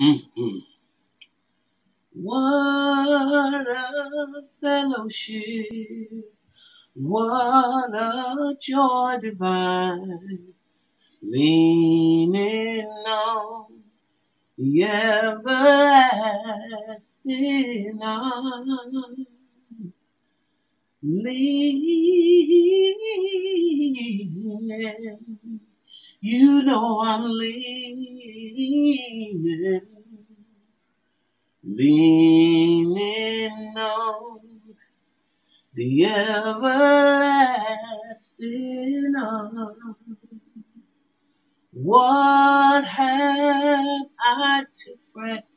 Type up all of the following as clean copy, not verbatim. Mm-mm. What a fellowship, what a joy divine, leaning on the everlasting arm. Leaning, you know I'm leaning, leaning on the everlasting arm. What have I to fret?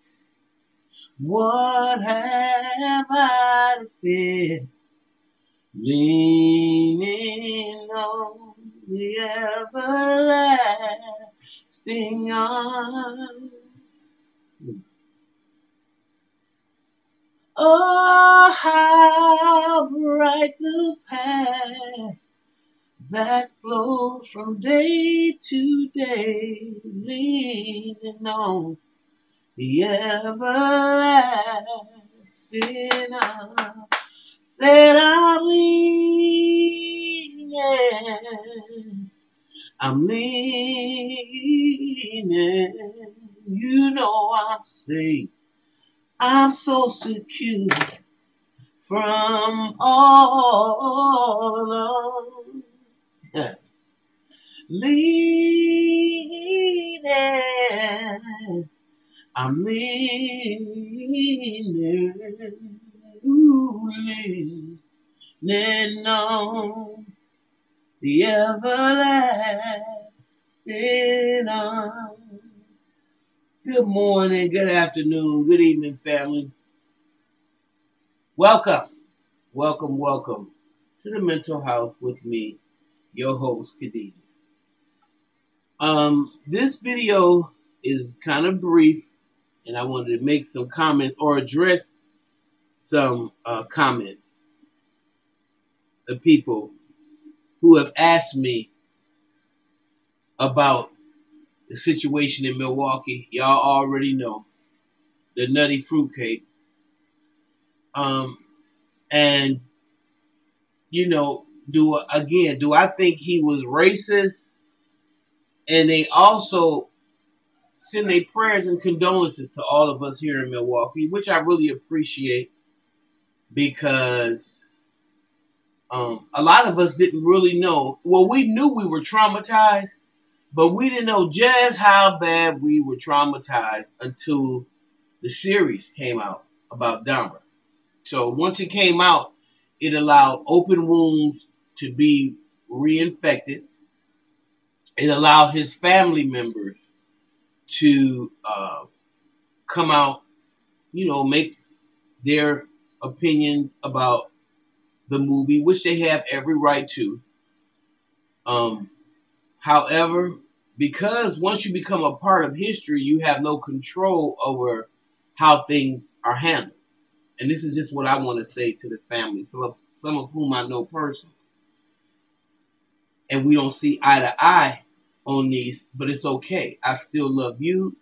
What have I to fear? Leaning on the everlasting arm. Oh, how bright the path that flows from day to day, leaning on the everlasting arm. Said I'm leaning, you know I'm safe. I'm so secure from all of leaning, I'm leaning. Ooh, leaning on the everlasting arm. Good morning, good afternoon, good evening, family. Welcome, welcome, welcome to the Mental House with me, your host, Khadijah. This video is kind of brief, and I wanted to make some comments or address some comments of people who have asked me about the situation in Milwaukee. Y'all already know the nutty fruitcake. And you know, do I think he was racist? And they also send their prayers and condolences to all of us here in Milwaukee, which I really appreciate. Because a lot of us didn't really know. Well, we knew we were traumatized, but we didn't know just how bad we were traumatized until the series came out about Dahmer. So once it came out, it allowed open wounds to be reinfected. It allowed his family members to come out, you know, make their opinions about the movie, which they have every right to. However, because once you become a part of history, you have no control over how things are handled. And this is just what I want to say to the family, some of whom I know personally. And we don't see eye to eye on these, but it's okay. I still love you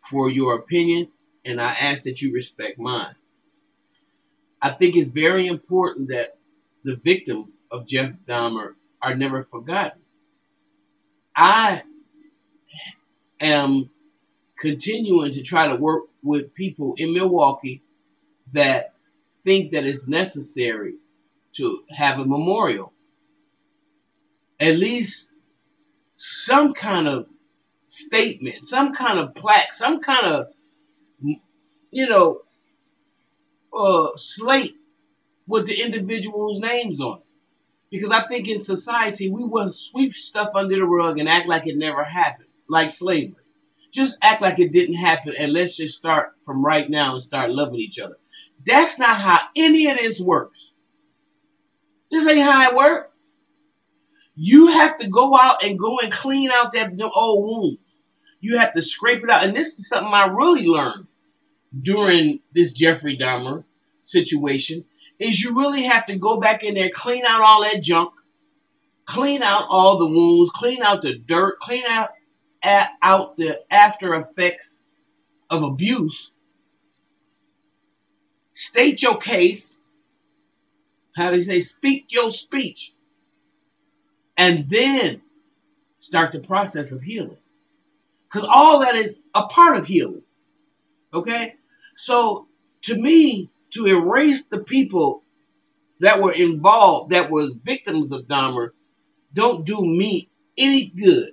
for your opinion, and I ask that you respect mine. I think it's very important that the victims of Jeff Dahmer are never forgotten. I am continuing to try to work with people in Milwaukee that think that it's necessary to have a memorial. At least some kind of statement, some kind of plaque, some kind of, you know, slate with the individuals' names on it. Because I think in society, we will sweep stuff under the rug and act like it never happened, like slavery. Just act like it didn't happen, and let's just start from right now and start loving each other. That's not how any of this works. This ain't how it works. You have to go out and go and clean out them old wounds. You have to scrape it out. And this is something I really learned during this Jeffrey Dahmer situation, is you really have to go back in there, clean out all that junk, clean out all the wounds, clean out the dirt, clean out the after effects of abuse, state your case, how they say, speak your speech, and then start the process of healing. Because all that is a part of healing. Okay? So, to me, to erase the people that were involved, that was victims of Dahmer, don't do me any good.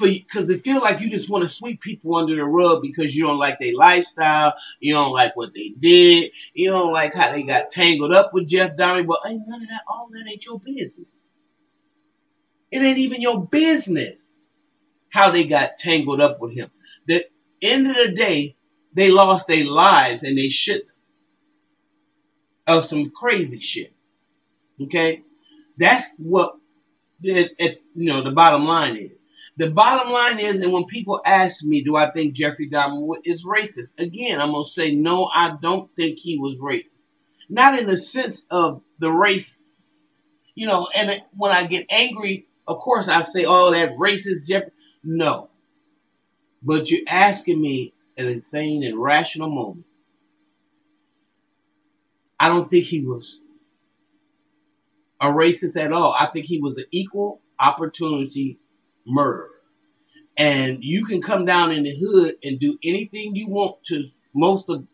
Because it feels like you just want to sweep people under the rug because you don't like their lifestyle, you don't like what they did, you don't like how they got tangled up with Jeff Dahmer. Well, ain't none of that. All that ain't your business. It ain't even your business how they got tangled up with him. The end of the day, they lost their lives and they shouldn't of some crazy shit. Okay, that's what the bottom line is. The bottom line is, and when people ask me, do I think Jeffrey Dahmer is racist? Again, I'm going to say, no, I don't think he was racist. Not in the sense of the race, and when I get angry, of course I say, oh, that racist Jeffrey. No. But you're asking me an insane and rational moment. I don't think he was a racist at all. I think he was an equal opportunity racist murderer. And you can come down in the hood and do anything you want to most of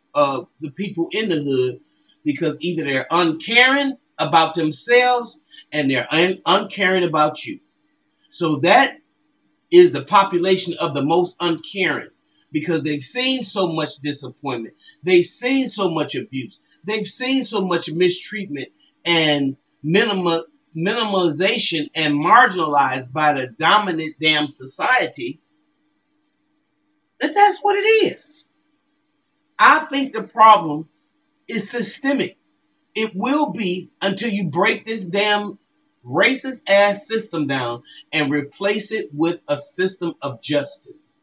the people in the hood, because either they're uncaring about themselves and they're uncaring about you. So that is the population of the most uncaring, because they've seen so much disappointment. They've seen so much abuse. They've seen so much mistreatment and minimalization and marginalized by the dominant damn society, that's what it is. I think the problem is systemic. It will be until you break this damn racist ass system down and replace it with a system of justice.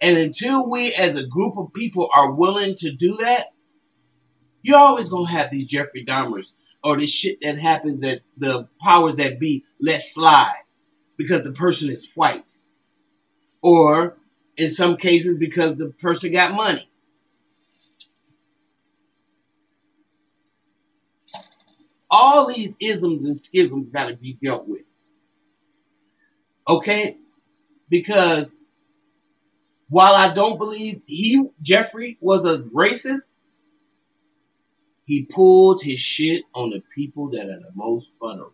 And until we as a group of people are willing to do that, you're always going to have these Jeffrey Dahmers or this shit that happens that the powers that be let slide because the person is white. Or in some cases because the person got money. All these isms and schisms got to be dealt with. Okay? Because while I don't believe Jeffrey was a racist, he pulled his shit on the people that are the most vulnerable.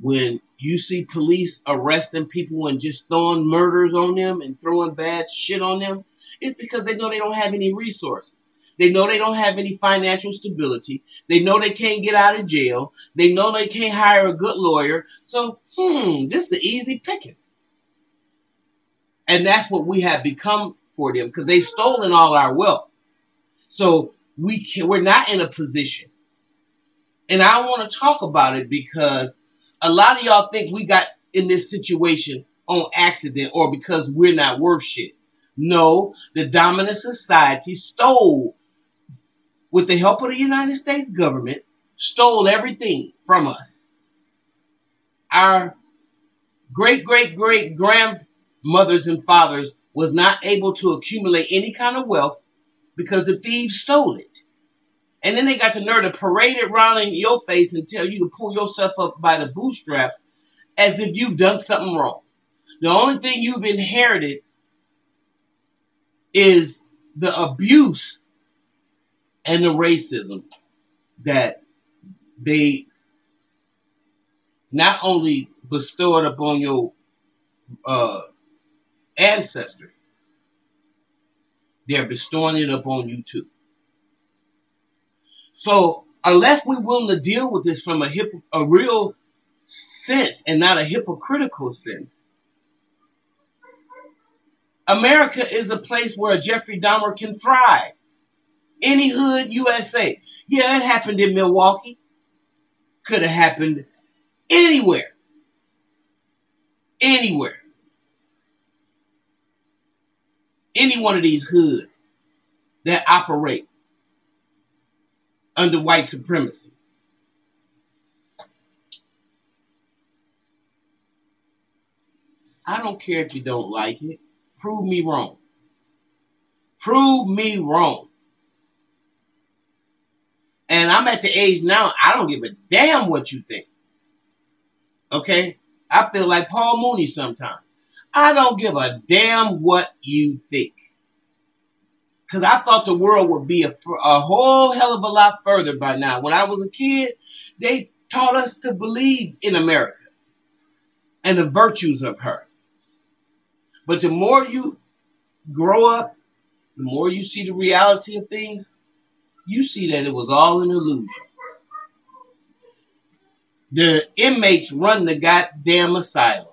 When you see police arresting people and just throwing murders on them and throwing bad shit on them, it's because they know they don't have any resources. They know they don't have any financial stability. They know they can't get out of jail. They know they can't hire a good lawyer. So, this is an easy picking. And that's what we have become for them, because they've stolen all our wealth. So we're not in a position. And I want to talk about it because a lot of y'all think we got in this situation on accident or because we're not worth shit. No, the dominant society stole, with the help of the United States government, stole everything from us. Our great-great-great-grandmothers and fathers was not able to accumulate any kind of wealth, because the thieves stole it. And then they got the nerve to parade it around in your face and tell you to pull yourself up by the bootstraps as if you've done something wrong. The only thing you've inherited is the abuse and the racism that they not only bestowed upon your ancestors, they're bestowing it upon you too. So unless we're willing to deal with this from a real sense and not a hypocritical sense, America is a place where Jeffrey Dahmer can thrive. Any hood, USA. Yeah, it happened in Milwaukee. Could have happened anywhere. Anywhere. Any one of these hoods that operate under white supremacy. I don't care if you don't like it. Prove me wrong. Prove me wrong. And I'm at the age now, I don't give a damn what you think. Okay? I feel like Paul Mooney sometimes. I don't give a damn what you think. Because I thought the world would be a whole hell of a lot further by now. When I was a kid, they taught us to believe in America and the virtues of her. But the more you grow up, the more you see the reality of things, you see that it was all an illusion. The inmates run the goddamn asylum.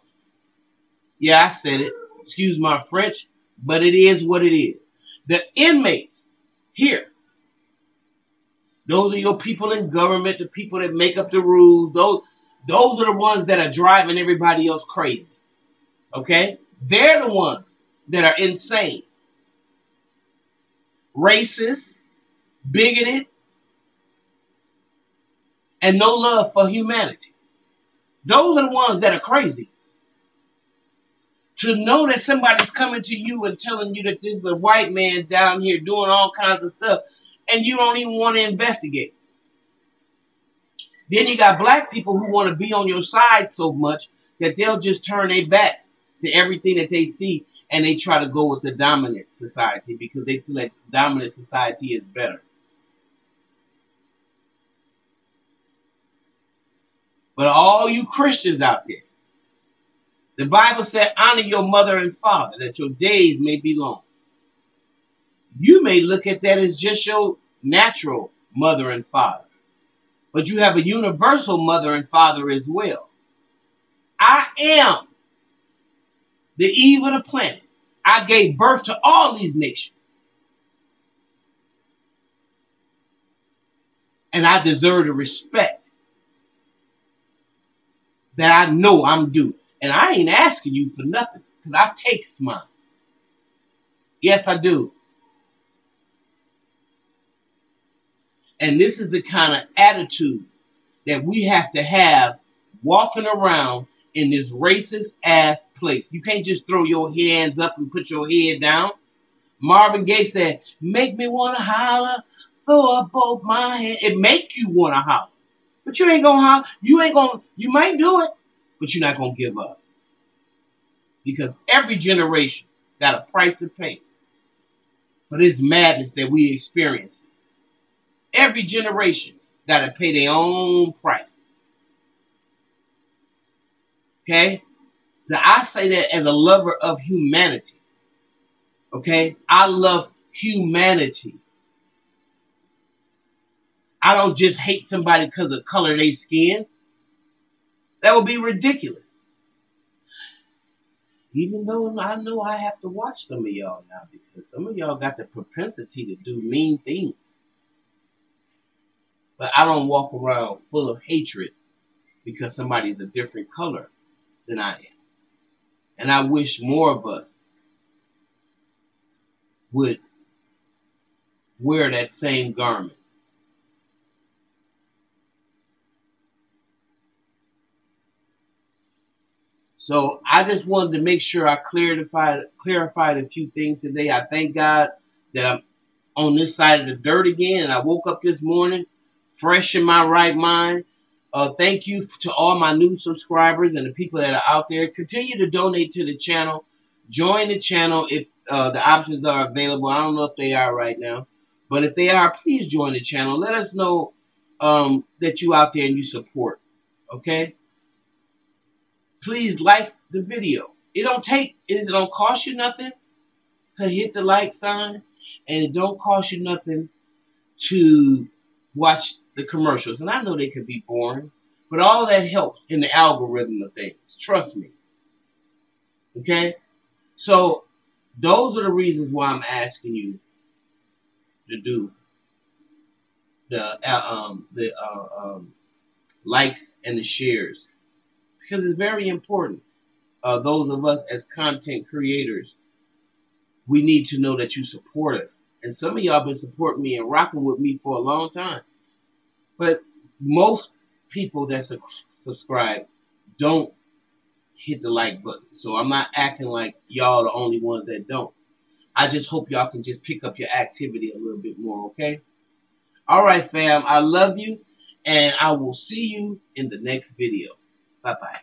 Yeah, I said it. Excuse my French, but it is what it is. The inmates here, those are your people in government, the people that make up the rules. Those are the ones that are driving everybody else crazy. Okay? They're the ones that are insane. Racist, bigoted, and no love for humanity. Those are the ones that are crazy. To know that somebody's coming to you and telling you that this is a white man down here doing all kinds of stuff, and you don't even want to investigate. Then you got black people who want to be on your side so much that they'll just turn their backs to everything that they see, and they try to go with the dominant society because they feel like the dominant society is better. But all you Christians out there, the Bible said, honor your mother and father, that your days may be long. You may look at that as just your natural mother and father, but you have a universal mother and father as well. I am the Eve of the planet. I gave birth to all these nations. And I deserve the respect that I know I'm due. And I ain't asking you for nothing, because I take mine. Yes, I do. And this is the kind of attitude that we have to have walking around in this racist ass place. You can't just throw your hands up and put your head down. Marvin Gaye said, make me want to holler, throw up both my hands. It make you want to holler. But you ain't going to holler. You might do it, but you're not going to give up. Because every generation got a price to pay for this madness that we experience. Every generation got to pay their own price. Okay, so I say that as a lover of humanity. Okay, I love humanity. I don't just hate somebody because of color they skin. That would be ridiculous. Even though I know I have to watch some of y'all now because some of y'all got the propensity to do mean things. But I don't walk around full of hatred because somebody's a different color than I am. And I wish more of us would wear that same garment. So I just wanted to make sure I clarified a few things today. I thank God that I'm on this side of the dirt again. And I woke up this morning fresh in my right mind. Thank you to all my new subscribers and the people that are out there. Continue to donate to the channel. Join the channel if the options are available. I don't know if they are right now. But if they are, please join the channel. Let us know that you out there and you support. Okay? Please like the video. It don't cost you nothing to hit the like sign. And it don't cost you nothing to watch the commercials, and I know they could be boring, but all that helps in the algorithm of things. Trust me. Okay? So those are the reasons why I'm asking you to do the likes and the shares, because it's very important. Those of us as content creators, we need to know that you support us. And some of y'all been supporting me and rocking with me for a long time. But most people that subscribe don't hit the like button. So I'm not acting like y'all the only ones that don't. I just hope y'all can just pick up your activity a little bit more, okay? All right, fam. I love you, and I will see you in the next video. Bye-bye.